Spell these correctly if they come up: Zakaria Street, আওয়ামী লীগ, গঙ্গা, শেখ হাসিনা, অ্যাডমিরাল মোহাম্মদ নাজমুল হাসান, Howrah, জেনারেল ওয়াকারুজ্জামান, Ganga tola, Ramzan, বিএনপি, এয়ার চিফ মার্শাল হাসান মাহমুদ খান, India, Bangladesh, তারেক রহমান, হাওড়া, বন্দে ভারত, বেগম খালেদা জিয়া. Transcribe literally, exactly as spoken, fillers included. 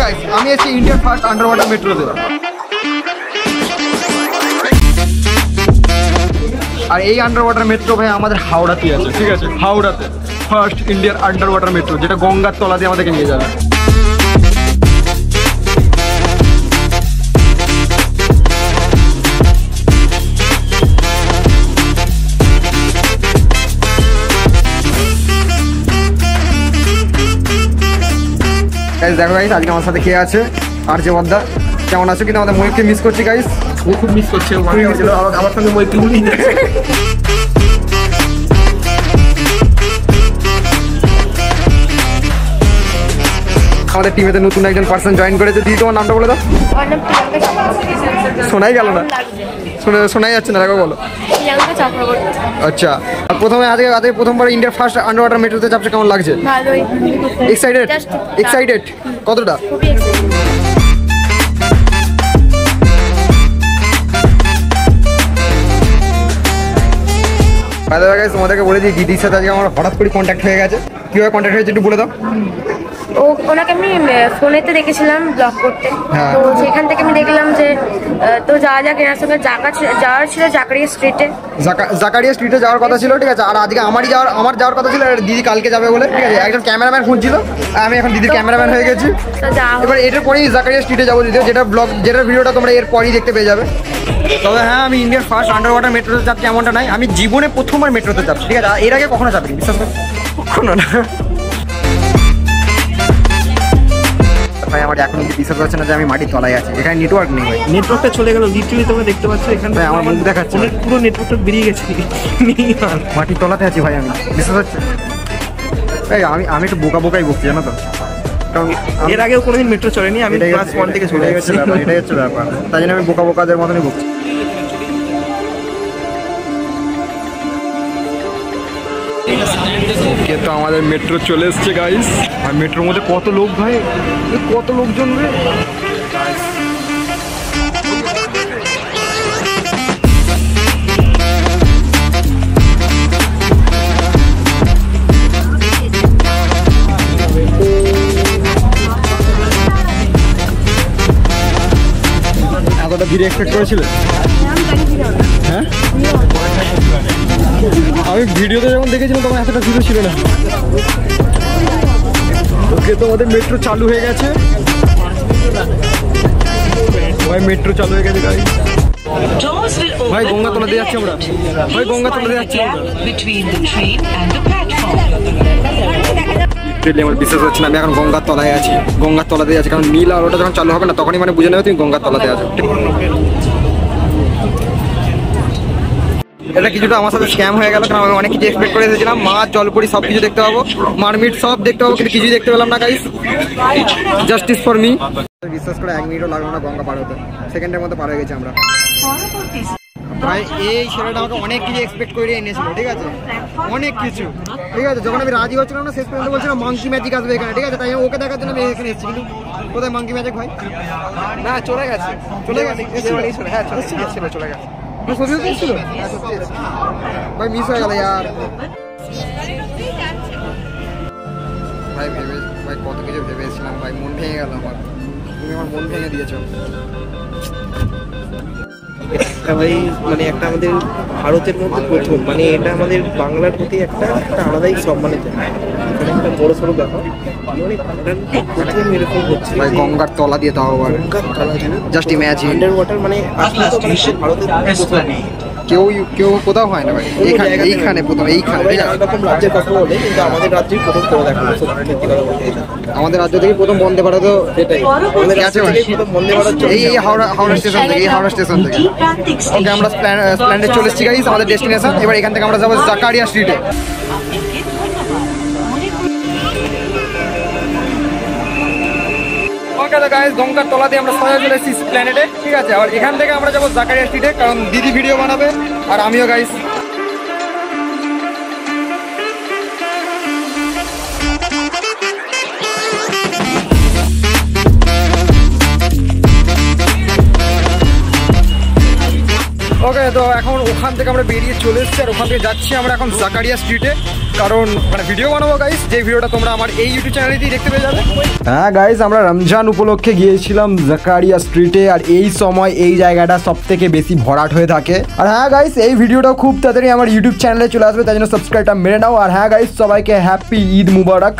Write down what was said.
guys, I'm going to see India's first underwater metro. And this underwater metro is Howrah. Howrah first Indian underwater metro, which is Ganga tola. Guys, देखो guys, आज के हमारे साथ क्या आचे, आज जो बंदा क्या होना चाहिए कि ना हमारे मूवी के मिस करते guys, वो खूब मिस करते हैं हमारे आज लोग हमारे साथ मूवी क्यों नहीं देखते? हमारे टीम में तो नूतन एक जन पर्सन ज्वाइन करे थे दी तो नाम तो बोले था? सुनाई क्या लोना? सुना सुनाई अच्छी ना लगा बोलो? अच्छा अब प्रथम आज के आते हैं प्रथम बार इंडिया फर्स्ट अंडरवाटर मेट्रो से जब से कौन लग जाए भालो ही एक्साइटेड एक्साइटेड কতটা ভালো गाइस তোমাদেরকে বলে দিই দিদির সাথে আজকে আমার হঠাৎ করে कांटेक्ट হয়ে গেছে কিভাবে कांटेक्ट হয়েছে একটু বলে দাও ও ওনাকে আমি ফোনেতে দেখেছিলাম ব্লগ করতে তো সেখান থেকে আমি দেখলাম যে তো যাওয়া যাক এর সঙ্গে জায়গা যাওয়ার ছিল জাকারিয়া স্ট্রিটে জাকারিয়া স্ট্রিটে যাওয়ার কথা ছিল ঠিক আছে আর আজকে আমারই যাওয়ার আমার যাওয়ার কথা ছিল দিদি কালকে যাবে বলে ঠিক আছে একজন ক্যামেরাম্যান খুঁজছিল আমি এখন দিদির ক্যামেরাম্যান হয়ে গেছি এবার এটার পরেই জাকারিয়া স্ট্রিটে যাব দিদি যেটা ব্লগ যেটা ভিডিওটা তোমরা এর পরেই দেখতে পেয়ে যাবে তবে হ্যাঁ আমি ইন্ডিয়ার ফার্স্ট আন্ডারওয়াটার মেট্রোতে যাচ্ছি এমনটা নাই আমি জীবনে প্রথমবার মেট্রোতে যাচ্ছি ঠিক আছে এর আগে কখনো যাবিনি বিশ্বাস করো কখনো না ভাই আমার এখন কি বিশ্বাস হচ্ছে না যে আমি মাটি তলায় আছি এখানে নেটওয়ার্ক নেই ভাই নেটওয়ার্কটা চলে গেল লিটারালি তোমরা দেখতে পাচ্ছ এখানে ভাই আমার বন্ধু দেখাচ্ছে পুরো নেটওয়ার্কটা বেরিয়ে গেছে মাটি তলাতে আছি ভাই আমি বিশ্বাস হচ্ছে ভাই আমি আমি একটু বোকা বোকাই বকছি জানো তো কারণ এর আগেও কোনোদিন মেট্রো চড়েনি আমি ক্লাস এক থেকে চলে গেছি এটাই হচ্ছে ব্যাপার তাই জন্য আমি বোকা বোকাদের মতনই বকছি তো আমাদের মেট্রো চলে এসেছে গাইস আর মেট্রোর মধ্যে কত লোক ভাই কত লোকজন রে এতটা ভিড় এক্সপেক্ট করেছিল হ্যাঁ আমি ভিডিওতে যখন দেখেছিলাম তখন এতটা ভিড় ছিল না ওকে তো আমাদের মেট্রো চালু হয়ে গেছে ভাই মেট্রো চালু হয়ে গেছে গাইস ভাই গঙ্গা তোলা দিয়ে যাচ্ছি আমরা ভাই গঙ্গা তোলা দিয়ে যাচ্ছি লিটারালি আমার বিশ্বাস হচ্ছে না আমি এখন গঙ্গা তলায় আছি গঙ্গা তলাতেই আছি কারণ নীল আলোটা যখন চালু হবে না তখনই মানে বুঝে নেবে তুমি গঙ্গা তলাতে আছো এটা কিছুটা আমার সাথে স্ক্যাম হয়ে গেল কারণ আমি অনেক কিছু এক্সপেক্ট করে এসেছিলাম মাছ জলপুরি সব কিছু দেখতে পাবো মারমিট সব দেখতে পাবো কিন্তু কিছুই দেখতে পেলাম না গাইস জাস্টিস ফর মি বিশ্বাস করে এক মিনিটও লাগলো না গঙ্গা পার হতে সেকেন্ডের মধ্যে পার হয়ে গেছি আমরা ভাই এই ছেলেটা আমাকে অনেক কিছু এক্সপেক্ট করে এনেছিল ঠিক আছে অনেক কিছু ঠিক আছে যখন আমি রাজি হচ্ছিলাম না শেষ পর্যন্ত বলছিলাম মাংকি ম্যাজিক আসবে এখানে ঠিক আছে তাই ওকে দেখার জন্য আমি এখানে এসেছি কিন্তু কোথায় মাংকি ম্যাজিক ভাই না চলে গেছে চলে গেছে হ্যাঁ চলে গেছে मैं सोच रहा था इसको भाई मिस हो गया यार भाई भेबे भाई कत के जो भेबे ছিলাম भाई मन भेंगे গেল আমার তুমি আমার মন ভেঙে দিয়েছো একটা ভাই মানে একটা আমাদের ভারতের মধ্যে প্রথম মানে এটা আমাদের বাংলার প্রতি একটা একটা আলাদাই সম্মানিত একটা বড় সরু ব্যাপার মানে প্রথম এরকম হচ্ছে ভাই গঙ্গার তলা দিয়ে তাও আবার জাস্ট ইমাজিন আন্ডার ওয়াটার মানে আসলে তো ভারতের প্রথম কেউ কেউ কোথাও হয় না ভাই এখানে এইখানে প্রথম এইখানে এরকম রাজ্যের কথা বলে কিন্তু আমাদের রাজ্যে প্রথম করে দেখা আমাদের রাজ্য থেকে প্রথম বন্দে ভারত তো এটাই প্রথম বন্দে ভারত এই হাওড়া হাওড়া স্টেশন থেকে এই হাওড়া স্টেশন থেকে ওকে আমরা প্ল্যান্ডে চলে এসেছি गाइस আমাদের ডেস্টিনেশন এবার এখান থেকে আমরা যাব জাকারিয়া স্ট্রিটে ওকে গাইস গঙ্গা তোলা দিয়ে আমরা সোজা চলে এসেছি প্ল্যানেটে ঠিক আছে আর এখান থেকে আমরা যাব জাকারিয়া স্ট্রিটে কারণ দিদি ভিডিও বানাবে আর আমিও গাইস ওকে তো এখন ওখান থেকে আমরা বেরিয়ে চলে এসেছি আর ওখান থেকে যাচ্ছি আমরা এখন জাকারিয়া স্ট্রিটে কারণ মানে ভিডিও বানাবো গাইস, যে ভিডিওটা তোমরা আমার এই ইউটিউব চ্যানেলেই দেখতে পেয়ে যাবে। হ্যাঁ গাইস, আমরা রমজান উপলক্ষে গিয়েছিলাম জাকারিয়া স্ট্রিটে, আর এই সময় এই জায়গাটা সবথেকে বেশি ভরাট হয়ে থাকে। আর হ্যাঁ গাইস, এই ভিডিওটা খুব তাড়াতাড়ি আমার ইউটিউব চ্যানেলে চলে আসবে, তাই জন্য সাবস্ক্রাইবটা মেরে নাও। আর হ্যাঁ গাইস, সবাইকে হ্যাপি ঈদ মুবারক।